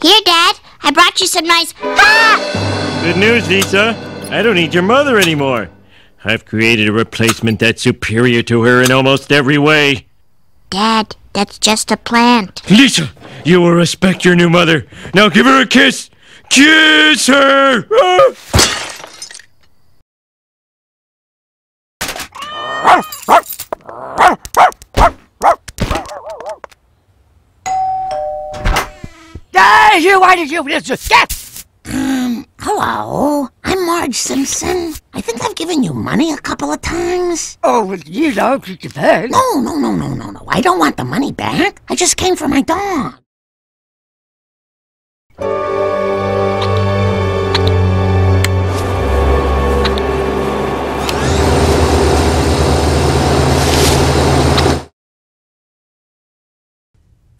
Here, Dad, I brought you some nice... Ah! Good news, Lisa. I don't need your mother anymore. I've created a replacement that's superior to her in almost every way. Dad, that's just a plant. Lisa, you will respect your new mother. Now give her a kiss. Kiss her! Ah! Why did you just get? Hello. I'm Marge Simpson. I think I've given you money a couple of times. Oh, you know, you paid. No. I don't want the money back. I just came for my dog.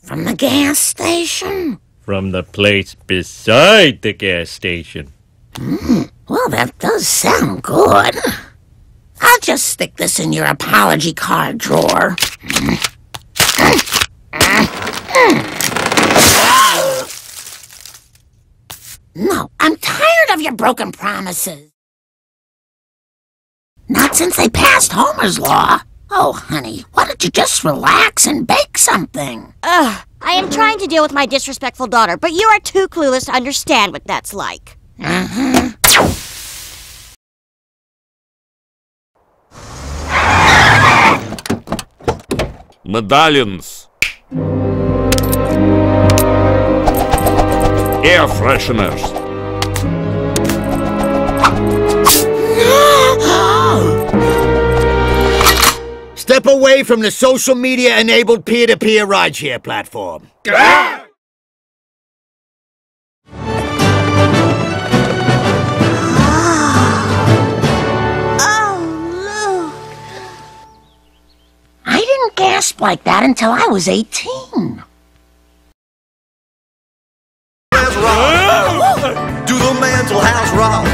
From the gas station? From the place beside the gas station. Well, that does sound good. I'll just stick this in your apology card drawer. No, I'm tired of your broken promises. Not since they passed Homer's law. Oh, honey, why don't you just relax and bake something? Ugh. I am trying to deal with my disrespectful daughter, but you are too clueless to understand what that's like. Medallions. Air fresheners. Step away from the social media-enabled peer-to-peer rideshare platform. Ah! Oh, Luke. I didn't gasp like that until I was 18. Do the mantle house rock.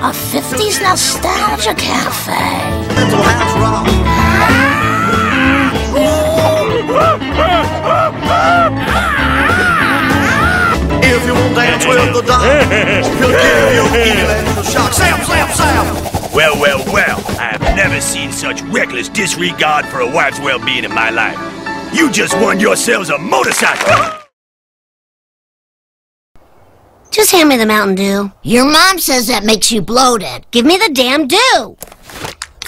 A 50's Nostalgia Cafe. Mental house rock. If you won't dance with the dog, he'll give you electrical shock. Sam, Sam, Sam. Well, I've never seen such reckless disregard for a wife's well-being in my life. You just won yourselves a motorcycle. Just hand me the Mountain Dew. Your mom says that makes you bloated. Give me the damn Dew.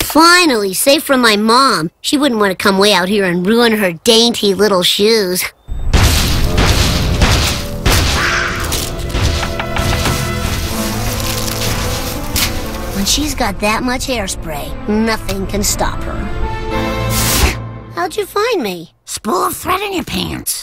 Finally, safe from my mom. She wouldn't want to come way out here and ruin her dainty little shoes. When she's got that much hairspray, nothing can stop her. How'd you find me? Spool of thread in your pants.